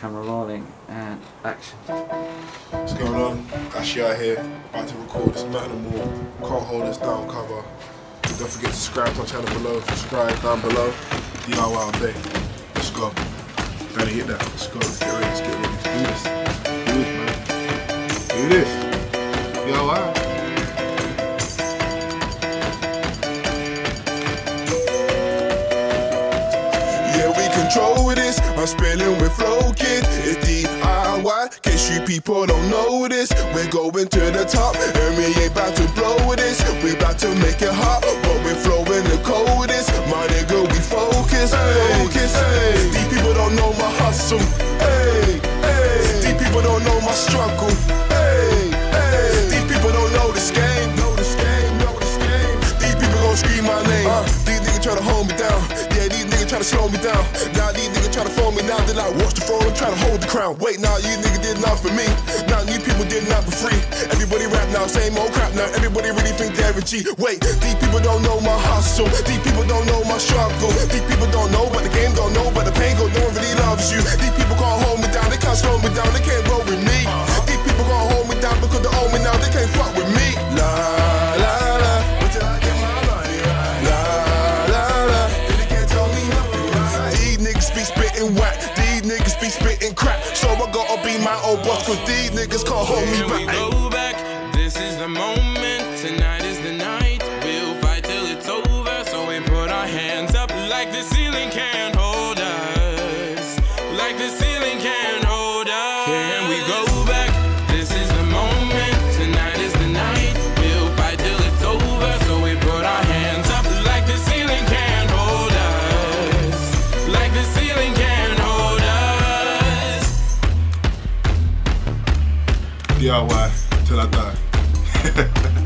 camera rolling and action. What's going on? Ashleyi here, about to record this Macklemore Can't Hold Us Down cover. Don't forget to subscribe to our channel below, subscribe down below. DIY day. Let's go. Better hit that. Let's go. Let's get ready. Let's get ready. Let's do this. Let's do this, man. Do this. DIY. Yeah, we control this. I'm spilling with flow, kid. It's DIY. Case you people don't know this. We're going to the top, and we ain't about to blow this. We're about to make it hot, but we're flowing the coldest. My nigga, we focus, ay, focus. Ay. These people don't know my hustle. Ay, ay. These people don't know my struggle. Ay, ay. These people don't know this game. Know this game. Know this game. These people gon' scream my name. These niggas try to hold me down. Try to slow me down. Now these niggas try to fold me down. They like watch the throne, try to hold the crown. Wait, now you niggas did not for me. Now new people did not for free. Everybody rap now, same old crap now. Everybody really think they're a G. Wait, these people don't know my hustle. These people don't know my struggle. These people don't know about the game, don't know about the pain. Go, no one really loves you. These people can't hold me down. They can't slow me down. They can't roll with me. These people can't hold me down because they own me now. They can't fuck with me. La la. Whack. These niggas be spitting crap, so I gotta be my own boss, cause these niggas can't hold me back. Here we go back, this is the moment, tonight is the night. We'll fight till it's over, so we put our hands up like the ceiling can't hold us. Like the ceiling can't hold us. Here we go back, this is the moment, tonight is the night. We'll fight till it's over, so we put our hands up like the ceiling can't hold us. Like the ceiling can't. DIY till I die.